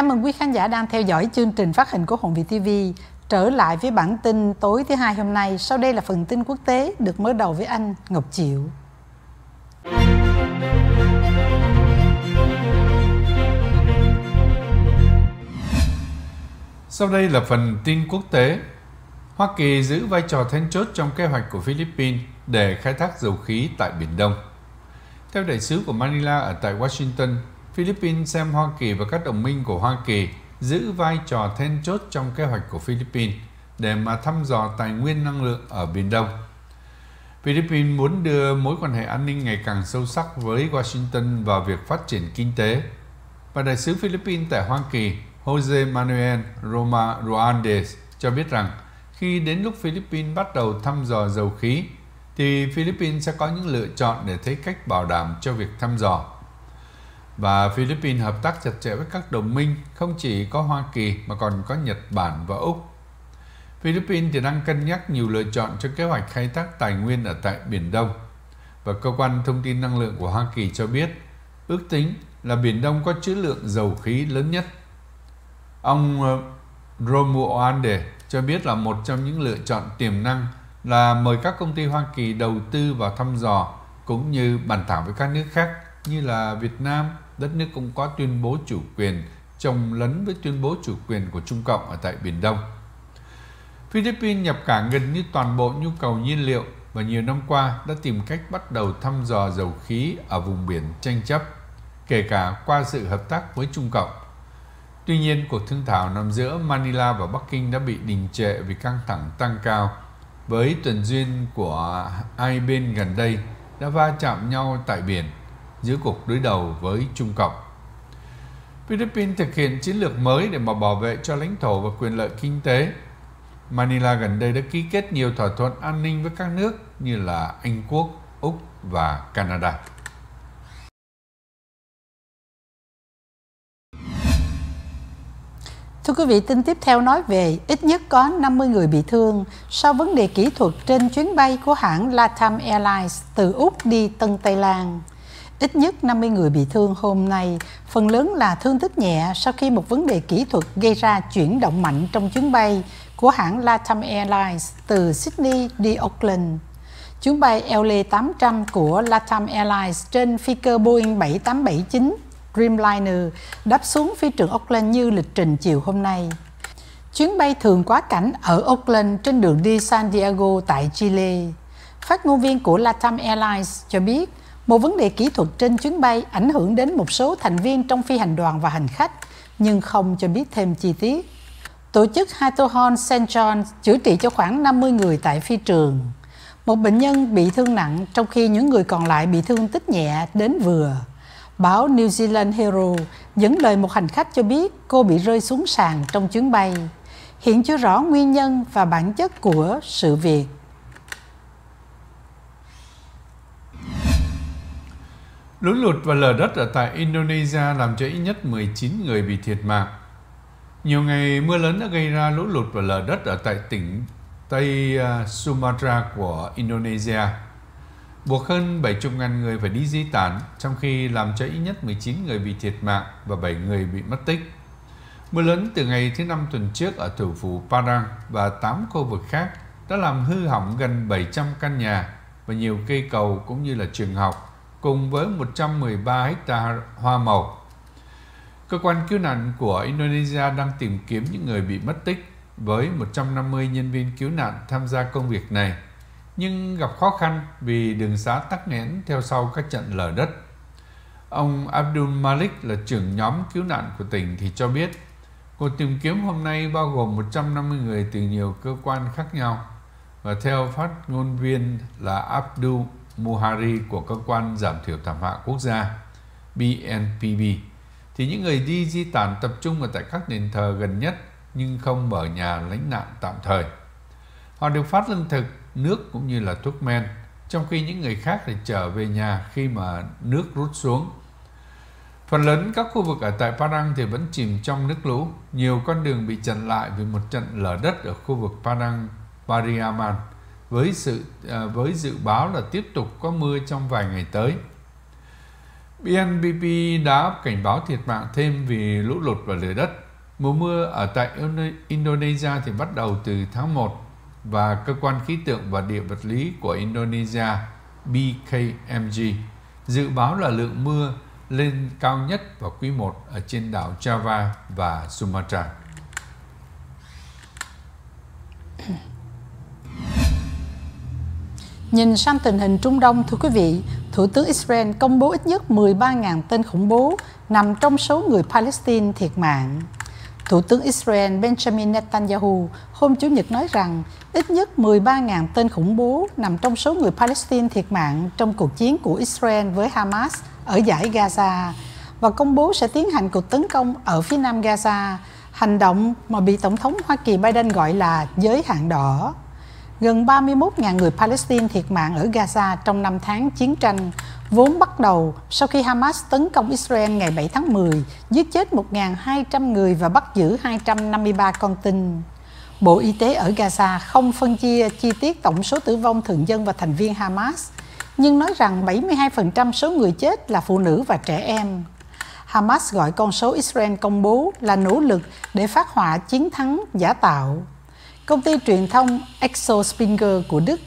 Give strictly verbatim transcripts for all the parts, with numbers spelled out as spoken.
Cảm ơn quý khán giả đang theo dõi chương trình phát hình của Hồn Việt ti vi. Trở lại với bản tin tối thứ hai hôm nay, sau đây là phần tin quốc tế được mở đầu với anh Ngọc Triệu. Sau đây là phần tin quốc tế. Hoa Kỳ giữ vai trò then chốt trong kế hoạch của Philippines để khai thác dầu khí tại Biển Đông. Theo đại sứ của Manila ở tại Washington, Philippines xem Hoa Kỳ và các đồng minh của Hoa Kỳ giữ vai trò then chốt trong kế hoạch của Philippines để mà thăm dò tài nguyên năng lượng ở Biển Đông. Philippines muốn đưa mối quan hệ an ninh ngày càng sâu sắc với Washington vào việc phát triển kinh tế. Và đại sứ Philippines tại Hoa Kỳ Jose Manuel Romaruanes cho biết rằng khi đến lúc Philippines bắt đầu thăm dò dầu khí, thì Philippines sẽ có những lựa chọn để thấy cách bảo đảm cho việc thăm dò. Và Philippines hợp tác chặt chẽ với các đồng minh, không chỉ có Hoa Kỳ mà còn có Nhật Bản và Úc. Philippines thì đang cân nhắc nhiều lựa chọn cho kế hoạch khai thác tài nguyên ở tại Biển Đông. Và Cơ quan Thông tin Năng lượng của Hoa Kỳ cho biết, ước tính là Biển Đông có trữ lượng dầu khí lớn nhất. Ông Romulo Andrade cho biết là một trong những lựa chọn tiềm năng là mời các công ty Hoa Kỳ đầu tư vào thăm dò cũng như bàn thảo với các nước khác như là Việt Nam, đất nước cũng có tuyên bố chủ quyền chồng lấn với tuyên bố chủ quyền của Trung Cộng ở tại Biển Đông. Philippines nhập cảng gần như toàn bộ nhu cầu nhiên liệu và nhiều năm qua đã tìm cách bắt đầu thăm dò dầu khí ở vùng biển tranh chấp, kể cả qua sự hợp tác với Trung Cộng. Tuy nhiên, cuộc thương thảo nằm giữa Manila và Bắc Kinh đã bị đình trệ vì căng thẳng tăng cao, với tuần duyên của hai bên gần đây đã va chạm nhau tại biển giữa cuộc đối đầu với Trung Cộng. Philippines thực hiện chiến lược mới để mà bảo vệ cho lãnh thổ và quyền lợi kinh tế. Manila gần đây đã ký kết nhiều thỏa thuận an ninh với các nước như là Anh Quốc, Úc và Canada. Thưa quý vị, tin tiếp theo nói về ít nhất có năm mươi người bị thương sau vấn đề kỹ thuật trên chuyến bay của hãng Latam Airlines từ Úc đi Tân Tây Lan. Ít nhất năm mươi người bị thương hôm nay, phần lớn là thương tích nhẹ sau khi một vấn đề kỹ thuật gây ra chuyển động mạnh trong chuyến bay của hãng Latam Airlines từ Sydney đi Auckland. Chuyến bay L A tám trăm của Latam Airlines trên phi cơ Boeing bảy tám bảy chín Dreamliner đáp xuống phi trường Auckland như lịch trình chiều hôm nay. Chuyến bay thường quá cảnh ở Auckland trên đường đi San Diego tại Chile. Phát ngôn viên của Latam Airlines cho biết, một vấn đề kỹ thuật trên chuyến bay ảnh hưởng đến một số thành viên trong phi hành đoàn và hành khách, nhưng không cho biết thêm chi tiết. Tổ chức Hato Hone St John chữa trị cho khoảng năm mươi người tại phi trường. Một bệnh nhân bị thương nặng, trong khi những người còn lại bị thương tích nhẹ đến vừa. Báo New Zealand Herald dẫn lời một hành khách cho biết cô bị rơi xuống sàn trong chuyến bay. Hiện chưa rõ nguyên nhân và bản chất của sự việc. Lũ lụt và lở đất ở tại Indonesia làm cho ít nhất mười chín người bị thiệt mạng. Nhiều ngày mưa lớn đã gây ra lũ lụt và lở đất ở tại tỉnh Tây Sumatra của Indonesia, buộc hơn bảy mươi nghìn người phải đi di tản, trong khi làm cho ít nhất mười chín người bị thiệt mạng và bảy người bị mất tích. Mưa lớn từ ngày thứ Năm tuần trước ở thủ phủ Padang và tám khu vực khác đã làm hư hỏng gần bảy trăm căn nhà và nhiều cây cầu cũng như là trường học, cùng với một trăm mười ba hecta hoa màu. Cơ quan cứu nạn của Indonesia đang tìm kiếm những người bị mất tích với một trăm năm mươi nhân viên cứu nạn tham gia công việc này, nhưng gặp khó khăn vì đường xá tắc nghẽn theo sau các trận lở đất. Ông Abdul Malik là trưởng nhóm cứu nạn của tỉnh thì cho biết, cuộc tìm kiếm hôm nay bao gồm một trăm năm mươi người từ nhiều cơ quan khác nhau. Và theo phát ngôn viên là Abdul Muhari của Cơ quan Giảm thiểu thảm họa quốc gia B N P B, thì những người đi di tản tập trung ở tại các đền thờ gần nhất nhưng không ở nhà lánh nạn tạm thời. Họ được phát lương thực, nước cũng như là thuốc men, trong khi những người khác thì trở về nhà khi mà nước rút xuống. Phần lớn các khu vực ở tại Padang thì vẫn chìm trong nước lũ, nhiều con đường bị chặn lại vì một trận lở đất ở khu vực Padang Pariaman, với sự với dự báo là tiếp tục có mưa trong vài ngày tới. bê en pê bê đã cảnh báo thiệt mạng thêm vì lũ lụt và lở đất. Mùa mưa ở tại Indonesia thì bắt đầu từ tháng một và Cơ quan Khí tượng và Địa vật lý của Indonesia bê ca em giê dự báo là lượng mưa lên cao nhất vào quý một ở trên đảo Java và Sumatra. Nhìn sang tình hình Trung Đông, thưa quý vị, Thủ tướng Israel công bố ít nhất mười ba nghìn tên khủng bố nằm trong số người Palestine thiệt mạng. Thủ tướng Israel Benjamin Netanyahu hôm Chủ nhật nói rằng ít nhất mười ba nghìn tên khủng bố nằm trong số người Palestine thiệt mạng trong cuộc chiến của Israel với Hamas ở dải Gaza và công bố sẽ tiến hành cuộc tấn công ở phía nam Gaza, hành động mà bị Tổng thống Hoa Kỳ Biden gọi là giới hạn đỏ. Gần ba mươi mốt nghìn người Palestine thiệt mạng ở Gaza trong năm tháng chiến tranh, vốn bắt đầu sau khi Hamas tấn công Israel ngày bảy tháng mười, giết chết một nghìn hai trăm người và bắt giữ hai trăm năm mươi ba con tin. Bộ Y tế ở Gaza không phân chia chi tiết tổng số tử vong thường dân và thành viên Hamas, nhưng nói rằng bảy mươi hai phần trăm số người chết là phụ nữ và trẻ em. Hamas gọi con số Israel công bố là nỗ lực để phát họa chiến thắng giả tạo. Công ty truyền thông Axel Springer của Đức,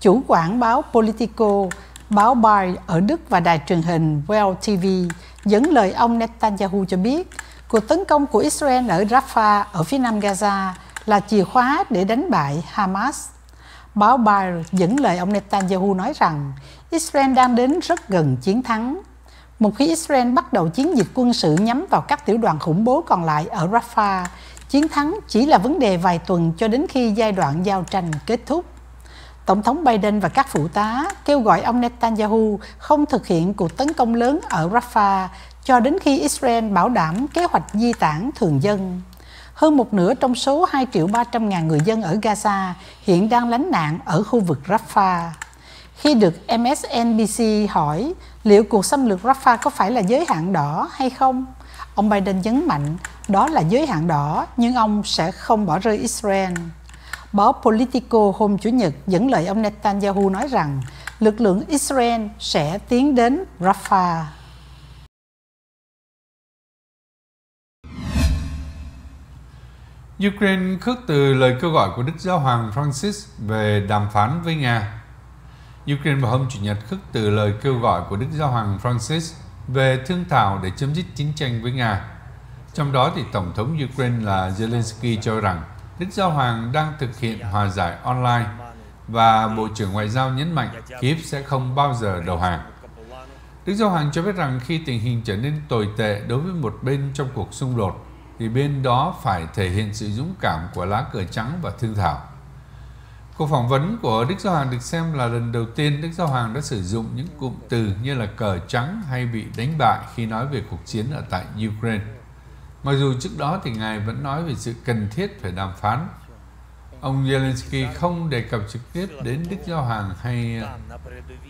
chủ quản báo Politico, báo Barbie ở Đức và đài truyền hình Welt ti vi dẫn lời ông Netanyahu cho biết cuộc tấn công của Israel ở Rafah ở phía nam Gaza là chìa khóa để đánh bại Hamas. Báo Barbie dẫn lời ông Netanyahu nói rằng Israel đang đến rất gần chiến thắng. Một khi Israel bắt đầu chiến dịch quân sự nhắm vào các tiểu đoàn khủng bố còn lại ở Rafah, chiến thắng chỉ là vấn đề vài tuần cho đến khi giai đoạn giao tranh kết thúc. Tổng thống Biden và các phụ tá kêu gọi ông Netanyahu không thực hiện cuộc tấn công lớn ở Rafah cho đến khi Israel bảo đảm kế hoạch di tản thường dân. Hơn một nửa trong số hai triệu ba trăm nghìn người dân ở Gaza hiện đang lánh nạn ở khu vực Rafah. Khi được em ét en bê xê hỏi liệu cuộc xâm lược Rafah có phải là giới hạn đỏ hay không, ông Biden nhấn mạnh đó là giới hạn đỏ nhưng ông sẽ không bỏ rơi Israel. Báo Politico hôm Chủ nhật dẫn lời ông Netanyahu nói rằng lực lượng Israel sẽ tiến đến Rafah. Ukraine khước từ lời kêu gọi của Đức Giáo hoàng Francis về đàm phán với Nga. Ukraine vào hôm Chủ nhật khước từ lời kêu gọi của Đức Giáo hoàng Francis về thương thảo để chấm dứt chiến tranh với Nga. Trong đó thì Tổng thống Ukraine là Zelensky cho rằng Đức Giáo Hoàng đang thực hiện hòa giải online và Bộ trưởng Ngoại giao nhấn mạnh Kyiv sẽ không bao giờ đầu hàng. Đức Giáo Hoàng cho biết rằng khi tình hình trở nên tồi tệ đối với một bên trong cuộc xung đột thì bên đó phải thể hiện sự dũng cảm của lá cờ trắng và thương thảo. Cuộc phỏng vấn của Đức Giáo Hoàng được xem là lần đầu tiên Đức Giáo Hoàng đã sử dụng những cụm từ như là cờ trắng hay bị đánh bại khi nói về cuộc chiến ở tại Ukraine. Mặc dù trước đó thì Ngài vẫn nói về sự cần thiết phải đàm phán. Ông Zelensky không đề cập trực tiếp đến Đức Giáo Hoàng hay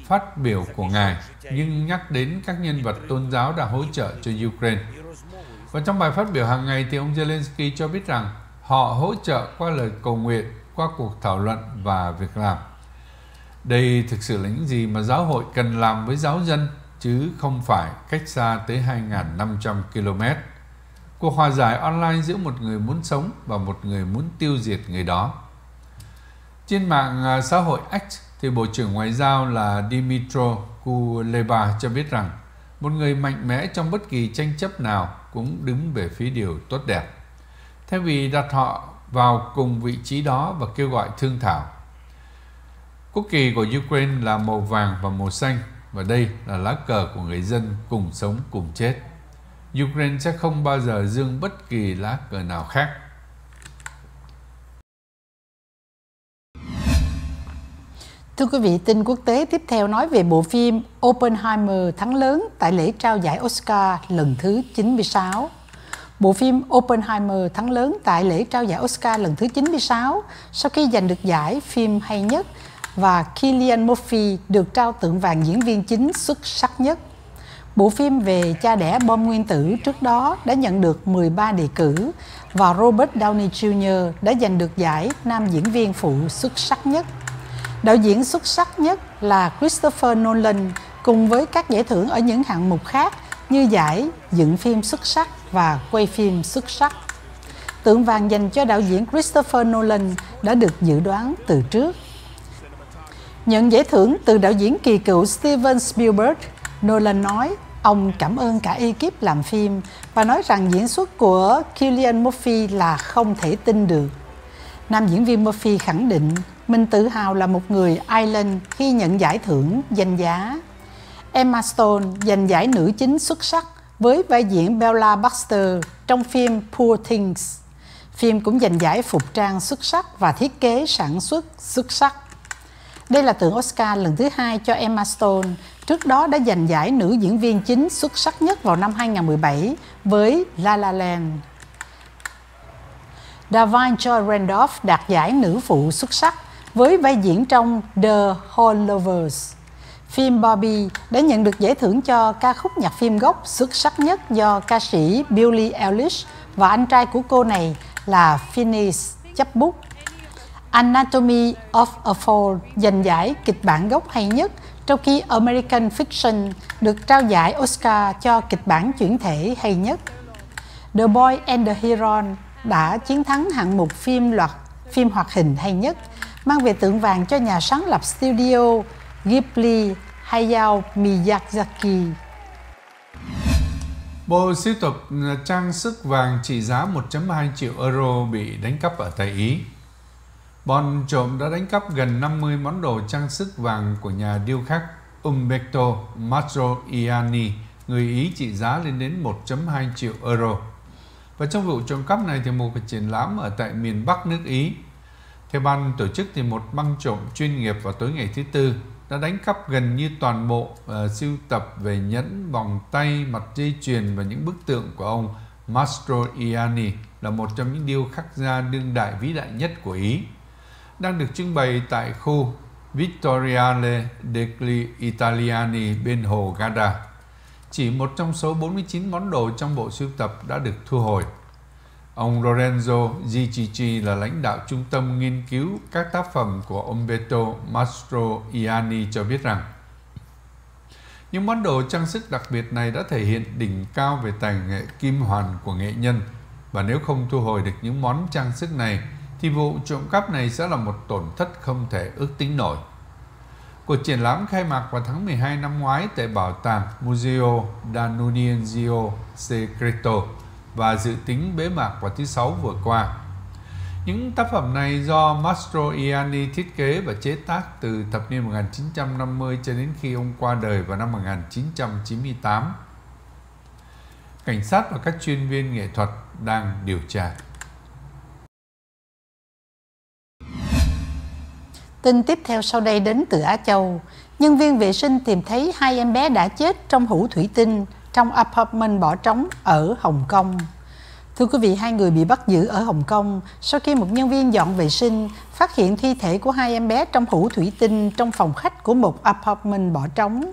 phát biểu của Ngài, nhưng nhắc đến các nhân vật tôn giáo đã hỗ trợ cho Ukraine. Và trong bài phát biểu hàng ngày thì ông Zelensky cho biết rằng họ hỗ trợ qua lời cầu nguyện, qua cuộc thảo luận và việc làm. Đây thực sự là những gì mà giáo hội cần làm với giáo dân, chứ không phải cách xa tới hai nghìn năm trăm ki lô mét. Cuộc hòa giải online giữa một người muốn sống và một người muốn tiêu diệt người đó. Trên mạng xã hội X, thì Bộ trưởng Ngoại giao là Dmitry Kuleba cho biết rằng một người mạnh mẽ trong bất kỳ tranh chấp nào cũng đứng về phía điều tốt đẹp, thay vì đặt họ vào cùng vị trí đó và kêu gọi thương thảo. Quốc kỳ của Ukraine là màu vàng và màu xanh, và đây là lá cờ của người dân cùng sống cùng chết. Ukraine sẽ không bao giờ giương bất kỳ lá cờ nào khác. Thưa quý vị, tin quốc tế tiếp theo nói về bộ phim Oppenheimer thắng lớn tại lễ trao giải Oscar lần thứ chín mươi sáu. Bộ phim Oppenheimer thắng lớn tại lễ trao giải Oscar lần thứ chín mươi sáu sau khi giành được giải phim hay nhất và Cillian Murphy được trao tượng vàng diễn viên chính xuất sắc nhất. Bộ phim về cha đẻ bom nguyên tử trước đó đã nhận được mười ba đề cử và Robert Downey Junior đã giành được giải nam diễn viên phụ xuất sắc nhất. Đạo diễn xuất sắc nhất là Christopher Nolan cùng với các giải thưởng ở những hạng mục khác như giải dựng phim xuất sắc và quay phim xuất sắc. Tượng vàng dành cho đạo diễn Christopher Nolan đã được dự đoán từ trước. Nhận giải thưởng từ đạo diễn kỳ cựu Steven Spielberg, Nolan nói ông cảm ơn cả ekip làm phim và nói rằng diễn xuất của Cillian Murphy là không thể tin được. Nam diễn viên Murphy khẳng định mình tự hào là một người Ireland khi nhận giải thưởng danh giá. Emma Stone giành giải nữ chính xuất sắc với vai diễn Bella Baxter trong phim Poor Things. Phim cũng giành giải phục trang xuất sắc và thiết kế sản xuất xuất sắc. Đây là tượng Oscar lần thứ hai cho Emma Stone, trước đó đã giành giải nữ diễn viên chính xuất sắc nhất vào năm hai nghìn không trăm mười bảy với La La Land. Da'Vine Joy Randolph đạt giải nữ phụ xuất sắc với vai diễn trong The Holdovers. Phim Barbie đã nhận được giải thưởng cho ca khúc nhạc phim gốc xuất sắc nhất do ca sĩ Billie Eilish và anh trai của cô này là Francis chấp bút. Anatomy of a Fall giành giải kịch bản gốc hay nhất, trong khi American Fiction được trao giải Oscar cho kịch bản chuyển thể hay nhất. The Boy and the Heron đã chiến thắng hạng mục phim loạt phim hoạt hình hay nhất, mang về tượng vàng cho nhà sáng lập studio Ghibli Hayao Miyazaki. Bộ sưu tập trang sức vàng trị giá một phẩy hai triệu euro bị đánh cắp ở Tây Ý. Bọn trộm đã đánh cắp gần năm mươi món đồ trang sức vàng của nhà điêu khắc Umberto Mastroianni, người Ý, trị giá lên đến một phẩy hai triệu euro. Và trong vụ trộm cắp này thì một cuộc triển lãm ở tại miền Bắc nước Ý. Theo ban tổ chức thì một băng trộm chuyên nghiệp vào tối ngày thứ Tư đã đánh cắp gần như toàn bộ uh, sưu tập về nhẫn, vòng tay, mặt dây chuyền và những bức tượng của ông Mastroianni, là một trong những điêu khắc gia đương đại vĩ đại nhất của Ý, đang được trưng bày tại khu Vittoriale degli Italiani bên hồ Garda. Chỉ một trong số bốn mươi chín món đồ trong bộ sưu tập đã được thu hồi. Ông Lorenzo Gicci là lãnh đạo trung tâm nghiên cứu các tác phẩm của Umberto Mastroianni cho biết rằng những món đồ trang sức đặc biệt này đã thể hiện đỉnh cao về tài nghệ kim hoàn của nghệ nhân, và nếu không thu hồi được những món trang sức này thì vụ trộm cắp này sẽ là một tổn thất không thể ước tính nổi. Cuộc triển lãm khai mạc vào tháng mười hai năm ngoái tại Bảo tàng Museo D'Annunzio Secreto và dự tính bế mạc vào thứ Sáu vừa qua. Những tác phẩm này do Mastroianni thiết kế và chế tác từ thập niên một nghìn chín trăm năm mươi cho đến khi ông qua đời vào năm một nghìn chín trăm chín mươi tám. Cảnh sát và các chuyên viên nghệ thuật đang điều tra. Tin tiếp theo sau đây đến từ Á Châu. Nhân viên vệ sinh tìm thấy hai em bé đã chết trong hũ thủy tinh trong apartment bỏ trống ở Hồng Kông. Thưa quý vị, hai người bị bắt giữ ở Hồng Kông sau khi một nhân viên dọn vệ sinh phát hiện thi thể của hai em bé trong hũ thủy tinh trong phòng khách của một apartment bỏ trống.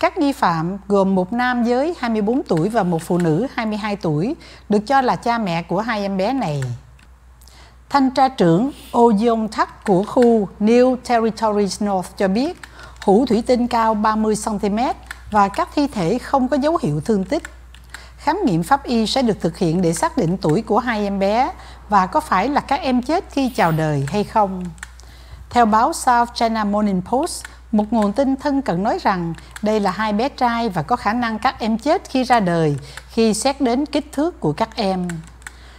Các nghi phạm gồm một nam giới hai mươi bốn tuổi và một phụ nữ hai mươi hai tuổi, được cho là cha mẹ của hai em bé này. Thanh tra trưởng Oh Yong Thak của khu New Territories North cho biết hũ thủy tinh cao ba mươi xăng-ti-mét và các thi thể không có dấu hiệu thương tích. Khám nghiệm pháp y sẽ được thực hiện để xác định tuổi của hai em bé và có phải là các em chết khi chào đời hay không. Theo báo South China Morning Post, một nguồn tin thân cận nói rằng đây là hai bé trai và có khả năng các em chết khi ra đời khi xét đến kích thước của các em.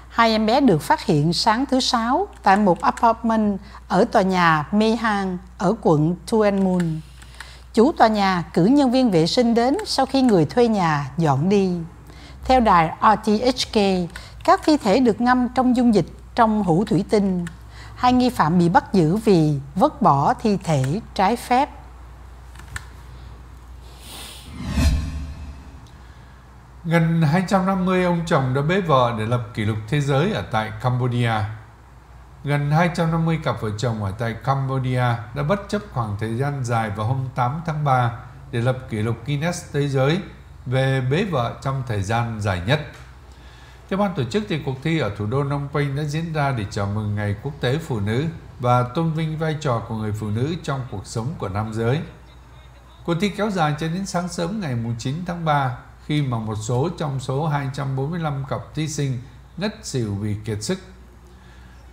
Hai em bé được phát hiện sáng thứ Sáu tại một apartment ở tòa nhà Meihang ở quận Tuanmun. Chủ tòa nhà cử nhân viên vệ sinh đến sau khi người thuê nhà dọn đi. Theo đài rờ tê hát ca, các thi thể được ngâm trong dung dịch trong hũ thủy tinh. Hai nghi phạm bị bắt giữ vì vứt bỏ thi thể trái phép. Gần hai trăm năm mươi ông chồng đã bế vợ để lập kỷ lục thế giới ở tại Cambodia. Gần hai trăm năm mươi cặp vợ chồng ở tại Cambodia đã bất chấp khoảng thời gian dài vào hôm tám tháng ba để lập kỷ lục Guinness thế giới về bế vợ trong thời gian dài nhất. Theo ban tổ chức thì cuộc thi ở thủ đô Phnom Penh đã diễn ra để chào mừng Ngày Quốc tế Phụ nữ và tôn vinh vai trò của người phụ nữ trong cuộc sống của nam giới. Cuộc thi kéo dài cho đến sáng sớm ngày chín tháng ba khi mà một số trong số hai trăm bốn mươi lăm cặp thí sinh ngất xỉu vì kiệt sức.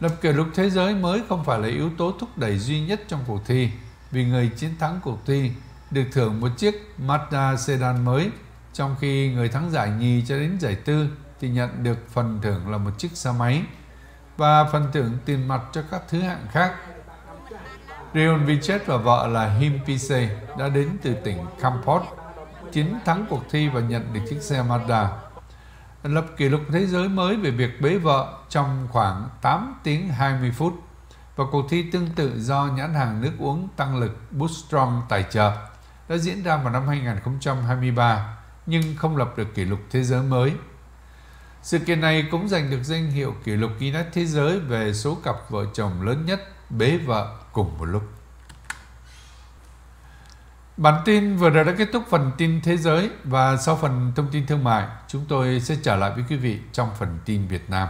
Lập kỷ lục thế giới mới không phải là yếu tố thúc đẩy duy nhất trong cuộc thi, vì người chiến thắng cuộc thi được thưởng một chiếc Mazda sedan mới, trong khi người thắng giải nhì cho đến giải tư thì nhận được phần thưởng là một chiếc xe máy và phần thưởng tiền mặt cho các thứ hạng khác. Rion Vichet và vợ là Him Pise đã đến từ tỉnh Kampot, chiến thắng cuộc thi và nhận được chiếc xe Mazda. Lập kỷ lục thế giới mới về việc bế vợ trong khoảng tám tiếng hai mươi phút và cuộc thi tương tự do nhãn hàng nước uống tăng lực Boost Strong tài trợ đã diễn ra vào năm hai nghìn không trăm hai mươi ba nhưng không lập được kỷ lục thế giới mới. Sự kiện này cũng giành được danh hiệu kỷ lục Guinness thế giới về số cặp vợ chồng lớn nhất bế vợ cùng một lúc. Bản tin vừa rồi đã kết thúc phần tin thế giới, và sau phần thông tin thương mại, chúng tôi sẽ trở lại với quý vị trong phần tin Việt Nam.